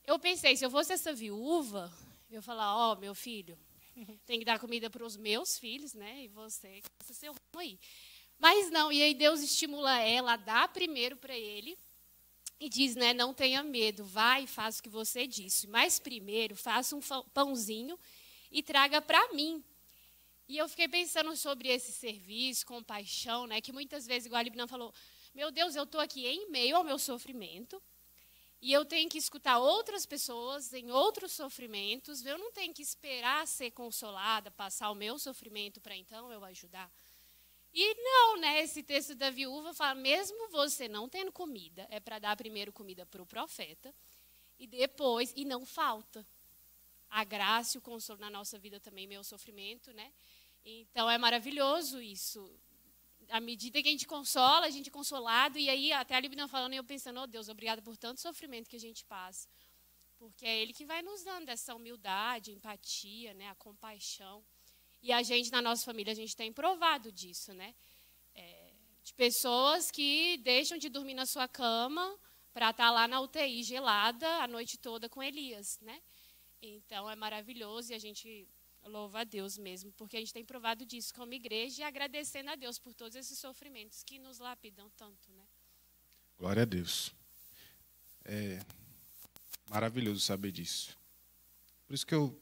eu pensei, se eu fosse essa viúva... eu falar: ó, meu filho, tem que dar comida para os meus filhos, né? E você, seu rumo aí. Mas não, e aí Deus estimula ela, dá primeiro para ele e diz, né? Não tenha medo, vai e faça o que você disse. Mas primeiro, faça um pãozinho e traga para mim. E eu fiquei pensando sobre esse serviço, compaixão, né? Que muitas vezes, igual a Libna falou, meu Deus, eu estou aqui em meio ao meu sofrimento, e eu tenho que escutar outras pessoas em outros sofrimentos. Eu não tenho que esperar ser consolada, passar o meu sofrimento para então eu ajudar. E não, né? Esse texto da viúva fala, mesmo você não tendo comida, é para dar primeiro comida para o profeta, e depois, e não falta. A graça e o consolo na nossa vida também, meu sofrimento, né? Então é maravilhoso isso. À medida que a gente consola, a gente é consolado. E aí, até a Libna falando, e eu pensando, oh, Deus, obrigada por tanto sofrimento que a gente passa. Porque é Ele que vai nos dando essa humildade, empatia, né, a compaixão. E a gente, na nossa família, a gente tem provado disso, né? De pessoas que deixam de dormir na sua cama para estar lá na UTI gelada a noite toda com Elias, né? Então, é maravilhoso e a gente... louva a Deus mesmo, porque a gente tem provado disso como igreja e agradecendo a Deus por todos esses sofrimentos que nos lapidam tanto, né? Glória a Deus. É maravilhoso saber disso. Por isso que eu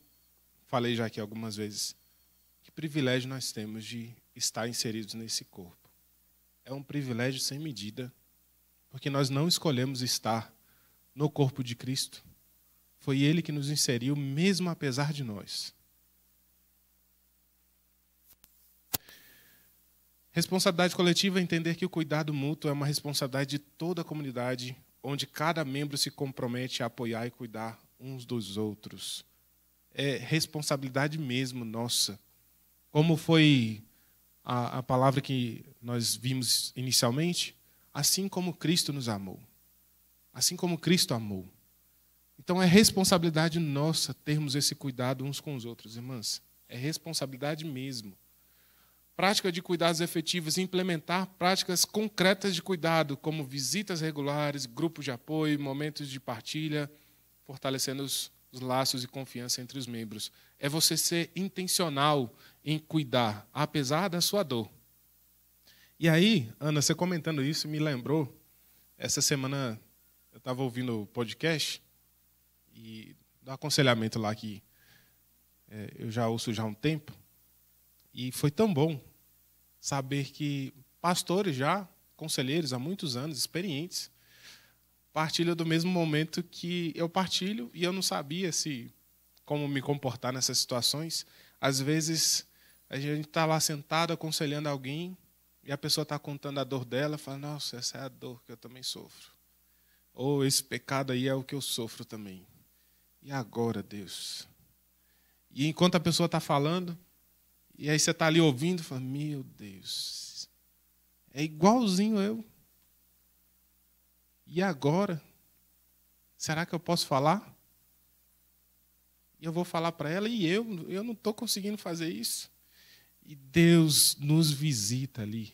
falei já aqui algumas vezes, que privilégio nós temos de estar inseridos nesse corpo. É um privilégio sem medida, porque nós não escolhemos estar no corpo de Cristo. Foi Ele que nos inseriu, mesmo apesar de nós. Responsabilidade coletiva é entender que o cuidado mútuo é uma responsabilidade de toda a comunidade, onde cada membro se compromete a apoiar e cuidar uns dos outros. É responsabilidade mesmo nossa. Como foi a palavra que nós vimos inicialmente? Assim como Cristo nos amou. Assim como Cristo amou. Então é responsabilidade nossa termos esse cuidado uns com os outros, irmãs. É responsabilidade mesmo. Prática de cuidados efetivos, implementar práticas concretas de cuidado, como visitas regulares, grupos de apoio, momentos de partilha, fortalecendo os laços de confiança entre os membros. É você ser intencional em cuidar, apesar da sua dor. E aí, Ana, você comentando isso, me lembrou, essa semana eu estava ouvindo o podcast e do aconselhamento lá que eu já ouço já há um tempo, e foi tão bom saber que pastores já conselheiros há muitos anos, experientes, partilham do mesmo momento que eu partilho, e eu não sabia se como me comportar nessas situações. Às vezes, a gente está lá sentado, aconselhando alguém, e a pessoa está contando a dor dela, fala, nossa, essa é a dor que eu também sofro. Ou esse pecado aí é o que eu sofro também. E agora, Deus? E enquanto a pessoa está falando, e aí você está ali ouvindo, fala, meu Deus, é igualzinho eu. E agora? Será que eu posso falar? E eu vou falar para ela, e eu não estou conseguindo fazer isso. E Deus nos visita ali.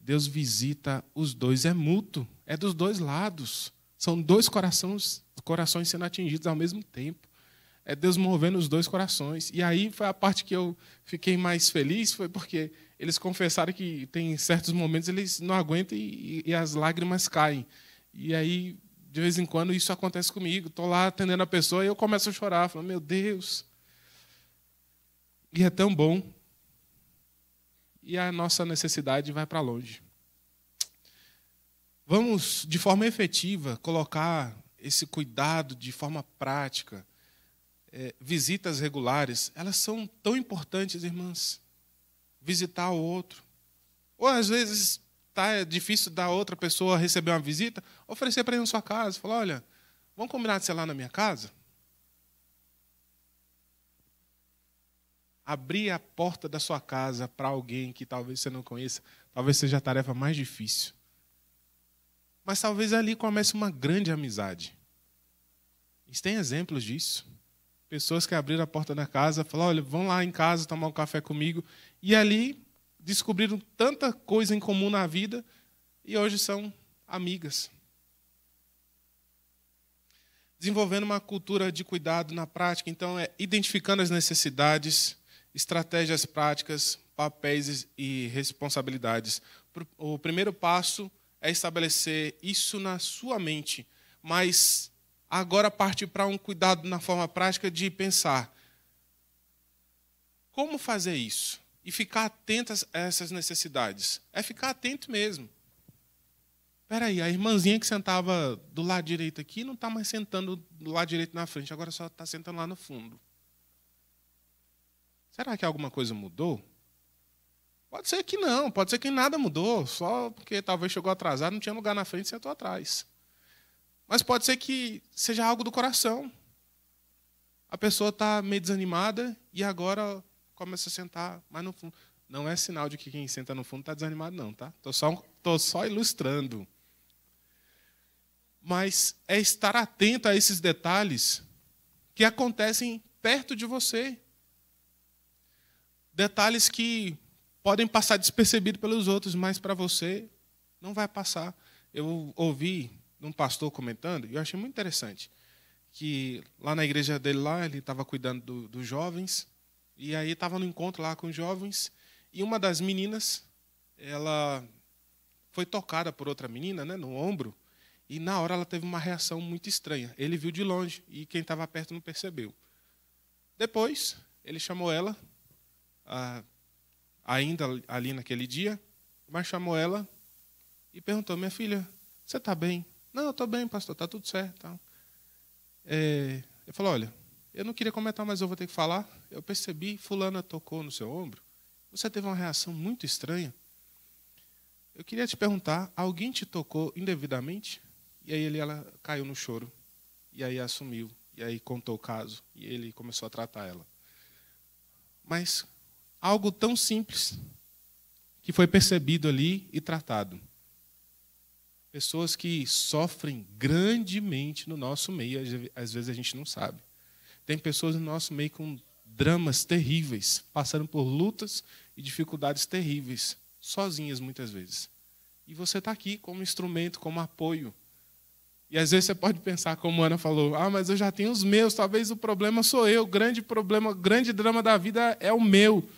Deus visita os dois, é mútuo, é dos dois lados. São dois corações sendo atingidos ao mesmo tempo. É Deus movendo os dois corações. E aí foi a parte que eu fiquei mais feliz, foi porque eles confessaram que tem certos momentos eles não aguentam e as lágrimas caem. E aí, de vez em quando, isso acontece comigo. Estou lá atendendo a pessoa e eu começo a chorar. Falo, meu Deus. E é tão bom. E a nossa necessidade vai para longe. Vamos, de forma efetiva, colocar esse cuidado de forma prática. Visitas regulares, elas são tão importantes, irmãs. Visitar o outro. Ou, às vezes, tá difícil da outra pessoa receber uma visita, oferecer para ir na sua casa. Falar, olha, vamos combinar de ser lá na minha casa? Abrir a porta da sua casa para alguém que talvez você não conheça, talvez seja a tarefa mais difícil. Mas talvez ali comece uma grande amizade. E tem exemplos disso. Pessoas que abriram a porta da casa, falaram, olha, vão lá em casa tomar um café comigo. E ali descobriram tanta coisa em comum na vida e hoje são amigas. Desenvolvendo uma cultura de cuidado na prática, então, é identificando as necessidades, estratégias práticas, papéis e responsabilidades. O primeiro passo é estabelecer isso na sua mente, mas agora parte para um cuidado na forma prática de pensar. Como fazer isso? E ficar atento a essas necessidades. É ficar atento mesmo. Espera aí, a irmãzinha que sentava do lado direito aqui não está mais sentando do lado direito na frente, agora só está sentando lá no fundo. Será que alguma coisa mudou? Pode ser que não, pode ser que nada mudou, só porque talvez chegou atrasado, não tinha lugar na frente e sentou atrás. Mas pode ser que seja algo do coração. A pessoa está meio desanimada e agora começa a sentar mais no fundo. Não é sinal de que quem senta no fundo está desanimado, não, tá? Tô só ilustrando. Mas é estar atento a esses detalhes que acontecem perto de você. Detalhes que podem passar despercebidos pelos outros, mas para você não vai passar. Eu ouvi um pastor comentando, e eu achei muito interessante, que lá na igreja dele, lá ele estava cuidando dos jovens, e aí estava no encontro lá com os jovens, e uma das meninas, ela foi tocada por outra menina, né, no ombro, e na hora ela teve uma reação muito estranha. Ele viu de longe, e quem estava perto não percebeu. Depois, ele chamou ela, ainda ali naquele dia, mas chamou ela e perguntou, minha filha, você está bem? Não, eu estou bem, pastor, está tudo certo. Ele falou, olha, eu não queria comentar, mas eu vou ter que falar. Eu percebi, fulana tocou no seu ombro. Você teve uma reação muito estranha. Eu queria te perguntar, alguém te tocou indevidamente? E aí ela caiu no choro. E aí assumiu. E aí contou o caso. E ele começou a tratar ela. Mas algo tão simples que foi percebido ali e tratado. Pessoas que sofrem grandemente no nosso meio, às vezes a gente não sabe. Tem pessoas no nosso meio com dramas terríveis, passando por lutas e dificuldades terríveis, sozinhas muitas vezes. E você está aqui como instrumento, como apoio. E às vezes você pode pensar, como a Ana falou, ah, mas eu já tenho os meus, talvez o problema sou eu, grande problema, grande drama da vida é o meu.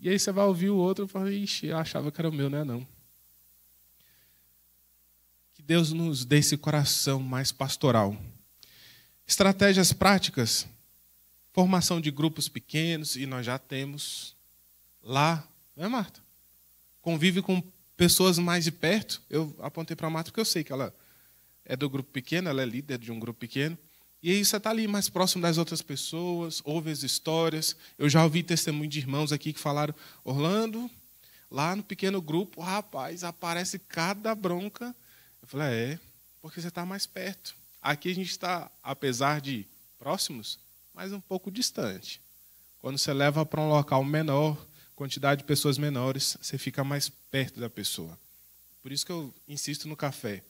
E aí você vai ouvir o outro e fala, ixi, eu achava que era o meu, não é não. Deus nos dê esse coração mais pastoral. Estratégias práticas, formação de grupos pequenos, e nós já temos lá, não é, Marta? Convive com pessoas mais de perto, eu apontei para a Marta, porque eu sei que ela é do grupo pequeno, ela é líder de um grupo pequeno, e aí você está ali mais próximo das outras pessoas, ouve as histórias. Eu já ouvi testemunho de irmãos aqui que falaram, Orlando, lá no pequeno grupo, rapaz, aparece cada bronca. Eu falei, porque você está mais perto. Aqui a gente está, apesar de próximos, mas um pouco distante. Quando você leva para um local menor, quantidade de pessoas menores, você fica mais perto da pessoa. Por isso que eu insisto no café.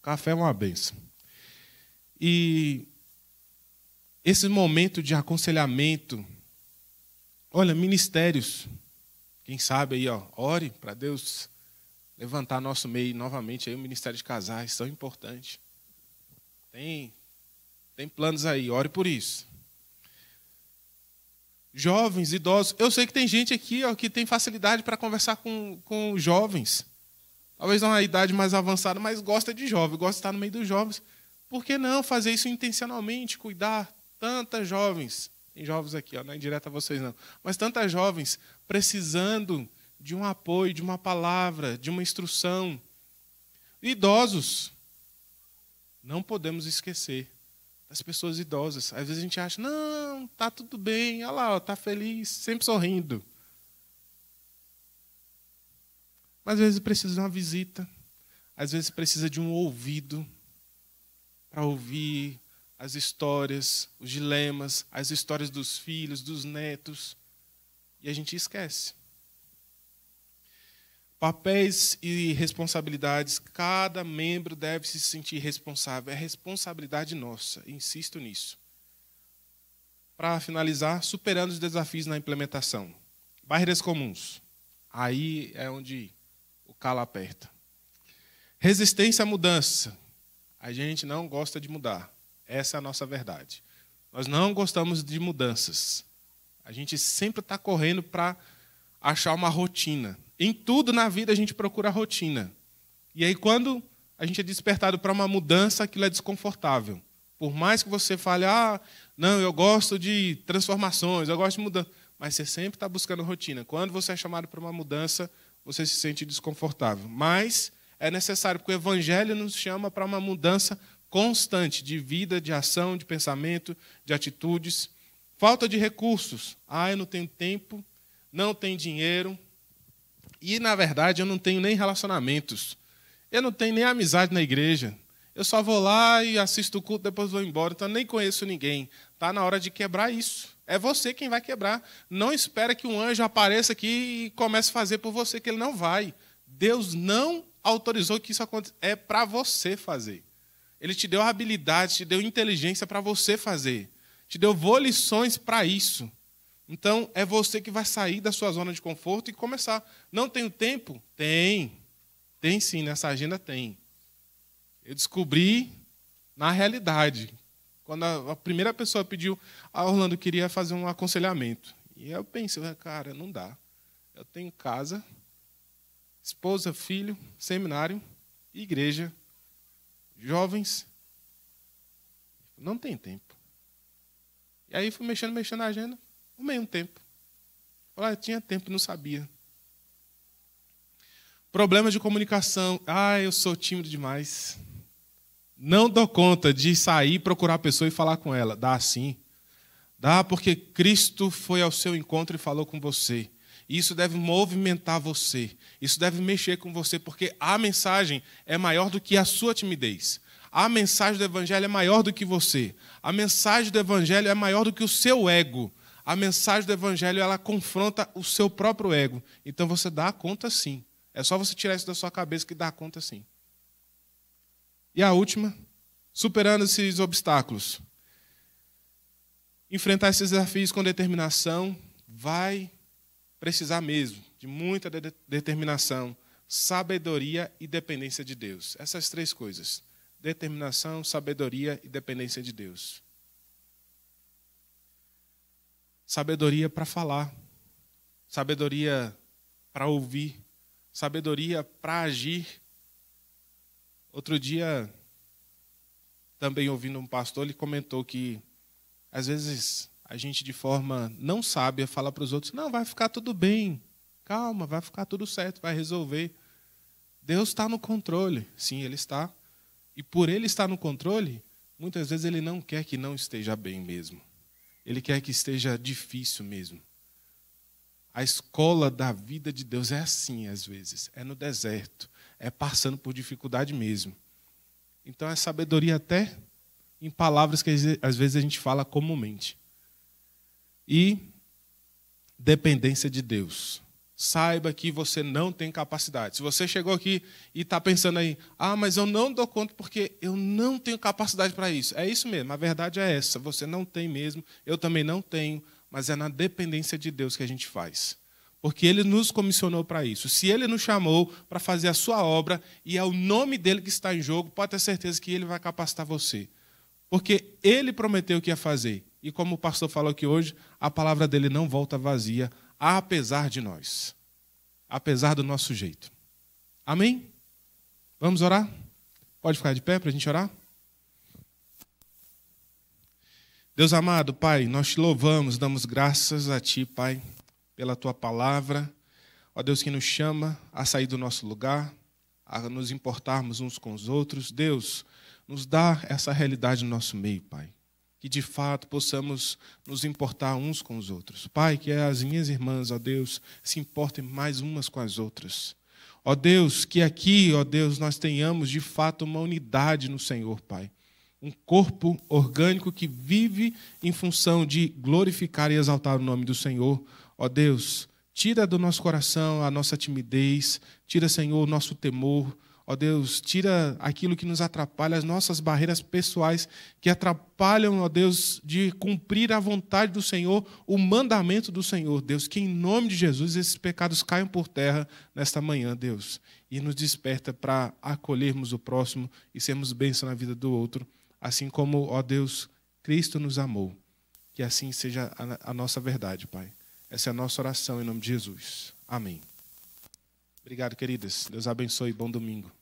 O café é uma benção. E esse momento de aconselhamento, olha, ministérios, quem sabe aí, ore para Deus levantar nosso meio novamente aí, o ministério de casais, tão importante. Tem planos aí, ore por isso. Jovens, idosos. Eu sei que tem gente aqui que tem facilidade para conversar com jovens. Talvez não a idade mais avançada, mas gosta de jovem, gosta de estar no meio dos jovens. Por que não fazer isso intencionalmente, cuidar tantas jovens? Tem jovens aqui, não é indireta a vocês não. Mas tantas jovens precisando de um apoio, de uma palavra, de uma instrução. Idosos. Não podemos esquecer das pessoas idosas. Às vezes a gente acha, não, está tudo bem, olha lá, está feliz, sempre sorrindo. Mas às vezes precisa de uma visita, às vezes precisa de um ouvido para ouvir as histórias, os dilemas, as histórias dos filhos, dos netos, e a gente esquece. Papéis e responsabilidades, cada membro deve se sentir responsável, é responsabilidade nossa, insisto nisso. Para finalizar, superando os desafios na implementação. Barreiras comuns, aí é onde o calo aperta. Resistência à mudança, a gente não gosta de mudar, essa é a nossa verdade. Nós não gostamos de mudanças, a gente sempre está correndo para achar uma rotina. Em tudo na vida a gente procura rotina. E aí quando a gente é despertado para uma mudança, aquilo é desconfortável. Por mais que você fale, não, eu gosto de transformações, eu gosto de mudança. Mas você sempre está buscando rotina. Quando você é chamado para uma mudança, você se sente desconfortável. Mas é necessário, porque o Evangelho nos chama para uma mudança constante de vida, de ação, de pensamento, de atitudes. Falta de recursos. Eu não tenho tempo, não tenho dinheiro. E, na verdade, eu não tenho nem relacionamentos. Eu não tenho nem amizade na igreja. Eu só vou lá e assisto o culto, depois vou embora. Então, eu nem conheço ninguém. Está na hora de quebrar isso. É você quem vai quebrar. Não espera que um anjo apareça aqui e comece a fazer por você, que ele não vai. Deus não autorizou que isso aconteça. É para você fazer. Ele te deu habilidade, te deu inteligência para você fazer. Te deu volições para isso. Então, é você que vai sair da sua zona de conforto e começar. Não tenho tempo? Tem. Tem sim, nessa agenda tem. Eu descobri na realidade. Quando a primeira pessoa pediu, Orlando queria fazer um aconselhamento. E eu pensei, cara, não dá. Eu tenho casa, esposa, filho, seminário, igreja, jovens. Não tem tempo. E aí fui mexendo na agenda. Ao mesmo tempo. Eu tinha tempo, não sabia. Problemas de comunicação. Eu sou tímido demais. Não dou conta de sair, procurar a pessoa e falar com ela. Dá sim. Dá porque Cristo foi ao seu encontro e falou com você. Isso deve movimentar você. Isso deve mexer com você, porque a mensagem é maior do que a sua timidez. A mensagem do Evangelho é maior do que você. A mensagem do Evangelho é maior do que o seu ego. A mensagem do Evangelho, ela confronta o seu próprio ego. Então, você dá conta, sim. É só você tirar isso da sua cabeça que dá conta, sim. E a última, superando esses obstáculos. Enfrentar esses desafios com determinação vai precisar mesmo de muita determinação, sabedoria e dependência de Deus. Essas três coisas. Determinação, sabedoria e dependência de Deus. Sabedoria para falar, sabedoria para ouvir, sabedoria para agir. Outro dia, também ouvindo um pastor, ele comentou que, às vezes, a gente de forma não sábia fala para os outros, não, vai ficar tudo bem, calma, vai ficar tudo certo, vai resolver. Deus está no controle. Sim, Ele está. E por Ele estar no controle, muitas vezes Ele não quer que não esteja bem mesmo. Ele quer que esteja difícil mesmo. A escola da vida de Deus é assim, às vezes. É no deserto. É passando por dificuldade mesmo. Então, é sabedoria até em palavras que, às vezes, a gente fala comumente. E dependência de Deus. Saiba que você não tem capacidade. Se você chegou aqui e está pensando aí, ah, mas eu não dou conta porque eu não tenho capacidade para isso. É isso mesmo, a verdade é essa. Você não tem mesmo, eu também não tenho, mas é na dependência de Deus que a gente faz. Porque Ele nos comissionou para isso. Se Ele nos chamou para fazer a sua obra e é o nome dEle que está em jogo, pode ter certeza que Ele vai capacitar você. Porque Ele prometeu o que ia fazer. E como o pastor falou aqui hoje, a palavra dEle não volta vazia, apesar de nós, apesar do nosso jeito. Amém? Vamos orar? Pode ficar de pé para a gente orar? Deus amado, Pai, nós te louvamos, damos graças a Ti, Pai, pela Tua palavra. Ó Deus, que nos chama a sair do nosso lugar, a nos importarmos uns com os outros. Deus, nos dá essa realidade no nosso meio, Pai. Que, de fato, possamos nos importar uns com os outros. Pai, que as minhas irmãs, ó Deus, se importem mais umas com as outras. Ó Deus, que aqui, ó Deus, nós tenhamos, de fato, uma unidade no Senhor, Pai. Um corpo orgânico que vive em função de glorificar e exaltar o nome do Senhor. Ó Deus, tira do nosso coração a nossa timidez, tira, Senhor, o nosso temor. Ó Deus, tira aquilo que nos atrapalha, as nossas barreiras pessoais que atrapalham, ó Deus, de cumprir a vontade do Senhor, o mandamento do Senhor, Deus. Que em nome de Jesus esses pecados caiam por terra nesta manhã, Deus. E nos desperta para acolhermos o próximo e sermos bênção na vida do outro. Assim como, ó Deus, Cristo nos amou. Que assim seja a nossa verdade, Pai. Essa é a nossa oração em nome de Jesus. Amém. Obrigado, queridas. Deus abençoe. Bom domingo.